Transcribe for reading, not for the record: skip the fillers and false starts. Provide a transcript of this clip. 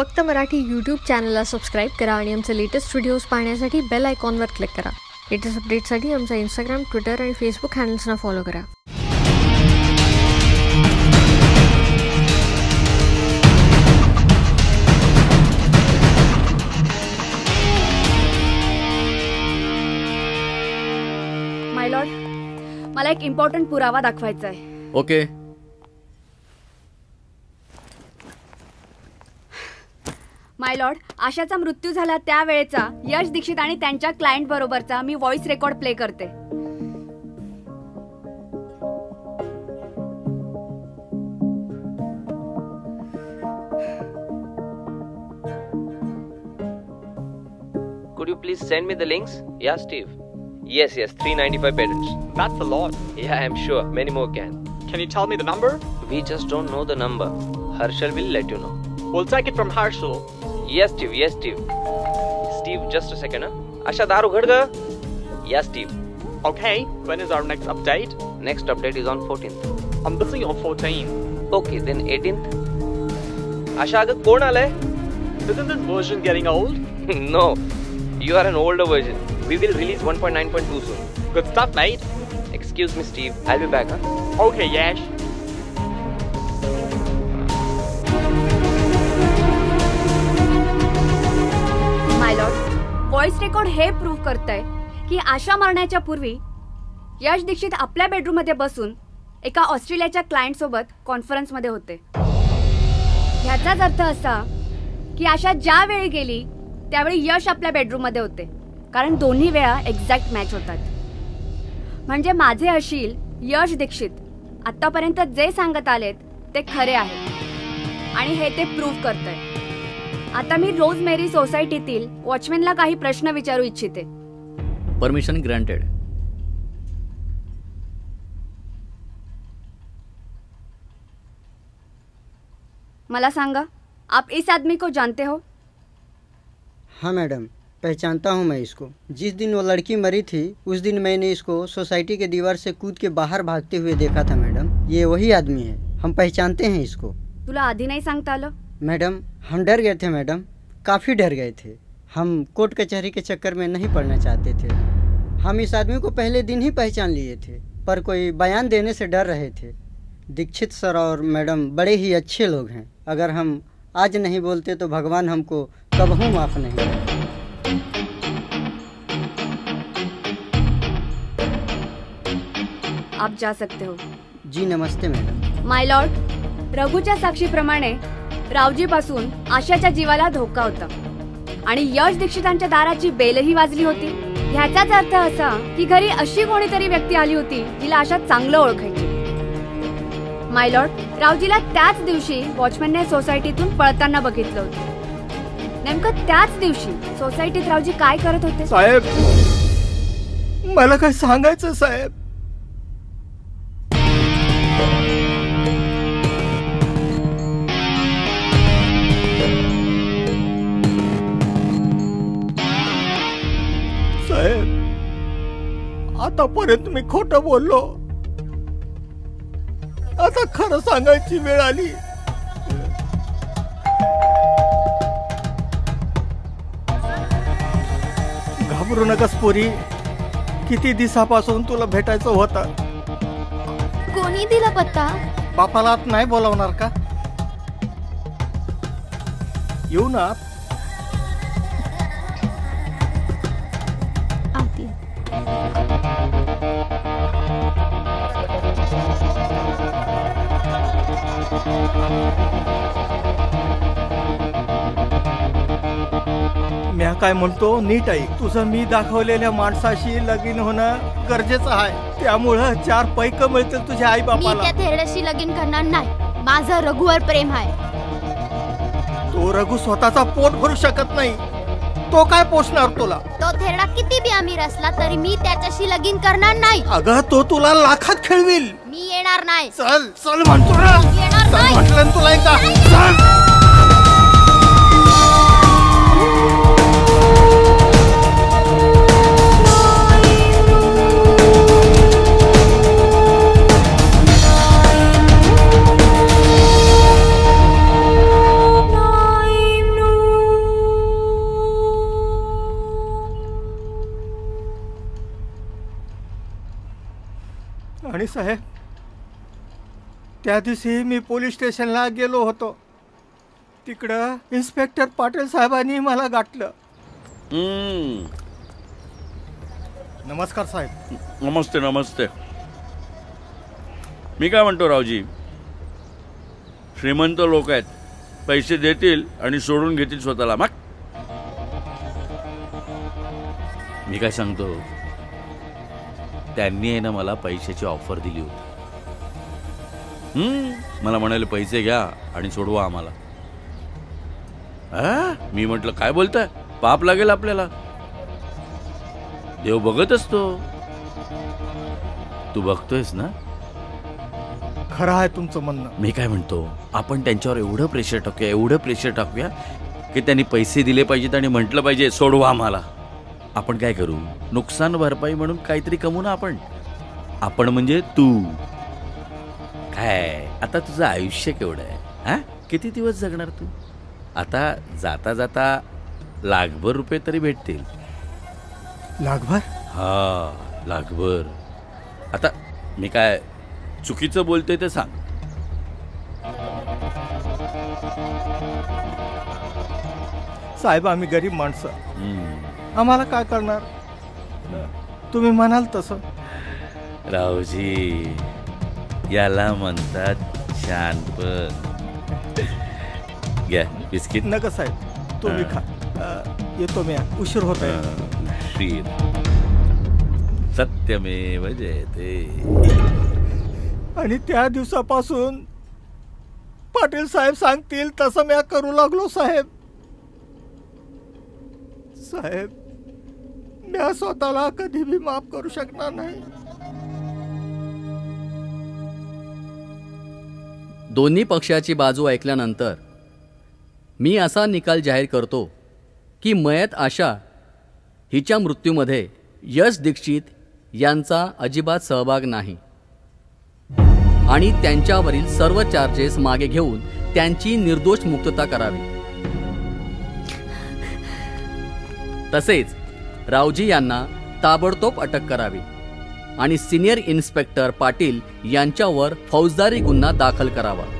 फक्त मराठी यूट्यूब चॅनलला सबस्क्राईब करा आणि आमचे लेटेस्ट व्हिडिओज पाहण्यासाठी बेल आयकॉनवर क्लिक करा। लेटेस्ट अपडेट्ससाठी आमचा इंस्टाग्राम, ट्विटर आणि फेसबुक हँडल्सना फॉलो करा। माय लॉर्ड, मला एक इम्पॉर्टंट पुरावा दाखवायचा आहे। ओके, माय लॉर्ड, आशाचा मृत्यू झाला त्यावेळेचा यश दीक्षित आणि त्यांच्या क्लायंट बरोबरचा मी व्हॉइस रेकॉर्ड प्ले करते। Could you please send me the links? Yeah, Steve. Yes, 395 parents. That's a lot. Yeah, I'm sure many more can. Can you tell me the number? We just don't know the number. Harshul will let you know. We'll take it from Harshul. Yes, Steve, just a second. Asha, daru ghad ga? Yes, Steve. Okay, when is our next update? Next update is on 14th. I'm busy on 14th. Okay, then 18th. Asha, aga kon alay? Isn't this version getting old? No, you are an older version. We will release 1.9.2 soon. Good stuff, mate. Excuse me, Steve. I'll be back. Okay, Yash. Voice record हे prove करतंय की आशा मरण्याच्या पूर्वी यश दीक्षित आपल्या bedroom मध्ये बसून एका ऑस्ट्रेलियाच्या client सोबत कॉन्फरन्स मध्ये होते। ह्याचाच अर्थ असा की आशा ज्या वेळी गेली त्यावेळी यश आपल्या बेडरूम मध्ये होते, कारण दोन्ही वेळा एक्झॅक्ट मॅच होतात। म्हणजे माझे अशील यश दीक्षित आतापर्यंत जे सांगत आलेत ते खरे आहे आणि हे ते प्रूव्ह करतंय। आता मी रोजमेरी सोसायटीतील वॉचमॅनला काही प्रश्न विचारू इच्छिते। Permission granted. मला सांगा, आप इस आदमी को जानते हो? हाँ मैडम, पहचानता हूँ मैं इसको। जिस दिन वो लड़की मरी थी उस दिन मैंने इसको सोसाइटी के दीवार से कूद के बाहर भागते हुए देखा था। मैडम, ये वही आदमी है, हम पहचानते हैं इसको। तुला आधी नहीं सांगता आलं? मैडम, हम डर गए थे। मैडम, काफ़ी डर गए थे। हम कोर्ट कचहरी के चक्कर में नहीं पड़ना चाहते थे। हम इस आदमी को पहले दिन ही पहचान लिए थे, पर कोई बयान देने से डर रहे थे। दीक्षित सर और मैडम बड़े ही अच्छे लोग हैं। अगर हम आज नहीं बोलते तो भगवान हमको कबहू माफ़ नहीं करेगा। आप जा सकते हो। जी नमस्ते मैडम। माय लॉर्ड, रघुच्या साक्षीप्रमाणे रावजीपासून आशाच्या जीवाला धोका होता आणि यश दीक्षितांच्या दाराची बेलही वाजली होती। ह्याचाच अर्थ असा की घरी अशी कोणीतरी व्यक्ती आली होती जिला आशा चांगलं ओळखायची। माय लॉर्ड, रावजीला त्याच दिवशी वॉचमॅनने सोसायटीतून पळताना बघितलं होतं। नेमकं त्याच दिवशी सोसायटीत रावजी काय करत होते? साहेब, मला काय सांगायचं साहेब। आतापर्यंत मी खोटं बोललो, आता खरं सांगायची वेळ आली। घाबरू नकास पोरी, किती दिवसापासून तुला भेटायचं होतं। कोणी दिला पत्ता? बापाला आत नाही बोलावणार का? येऊ ना। म्या काय म्हणतो नीट ऐक। तुझं मी दाखवलेल्या माणसाशी लगीन होणं गरजेचं आहे, त्यामुळे चार पैक मिळतील तुझ्या आई बापाला। मी त्या थेरड्याशी लगीन करणार नाही, माझं रघुवर प्रेम आहे। तो रघु स्वतःचा पोट भरू शकत नाही, तो काय पोसणार तुला? तो थेरडा किती बी अमीर असला तरी मी त्याच्याशी लगीन करणार नाही। अगं, तो तुला लाखात खेळवेल। मी येणार नाही। चल चल म्हणतो ना, म्हटलं तुला एकदा चल। म्हणे साहेब त्या दिवशी मी पोलीस स्टेशनला गेलो होतो तिकडं इन्स्पेक्टर पाटील साहेबांनी मला गाठलं। नमस्कार साहेब। नमस्ते नमस्ते। मी काय म्हणतो रावजी श्रीमंत लोक आहेत पैसे देतील आणि सोडून घेतील स्वतःला। मग मी काय सांगतो त्यांनी ना मला पैशाची ऑफर दिली होती। मला म्हणाले पैसे घ्या आणि सोडवा आम्हाला। मी म्हटलं काय बोलताय पाप लागेल आपल्याला देव बघत असतो तू बघतोयस ना। खरं आहे तुमचं म्हणणं। मी काय म्हणतो आपण त्यांच्यावर एवढं प्रेशर टाकूया की त्यांनी पैसे दिले पाहिजेत आणि म्हटलं पाहिजे सोडवा आम्हाला। आपण काय करू नुकसान भरपाई म्हणून काहीतरी कमवू ना। आपण आपण म्हणजे तू काय आता तुझं आयुष्य केवढं आहे हा किती दिवस जगणार तू। आता जाता जाता लाखभर रुपये तरी भेटतील। लाखभर? हा लाखभर। आता मी काय चुकीचं बोलतोय ते सांग। साहेब आम्ही गरीब माणसं आम्हाला काय करणार तुम्ही म्हणाल तसं। रावजी याला म्हणतात शानपण। घ्या बिस्किट। नका साहेब तुम्ही खा येतो मी उशीर होत आहे। श्री सत्यमेव जयते। आणि त्या दिवसापासून पाटील साहेब सांगतील तसं मी करू लागलो। साहेब साहेब मैं स्वतःला कधी भी माफ करू शकणार नाही। दोन्ही पक्षाची बाजू ऐकल्यानंतर मी असा निकाल जाहीर करतो की मयत आशा हिच्या मृत्यूमध्ये यश दीक्षित यांचा अजिबात सहभाग नाही आणि त्यांच्यावरील सर्व चार्जेस मागे घेऊन त्यांची निर्दोष मुक्तता करावी। तसेच रावजी यांना ताबडतोब अटक करावी आणि सिनियर इन्स्पेक्टर पाटील यांच्यावर फौजदारी गुन्हा दाखल करावा।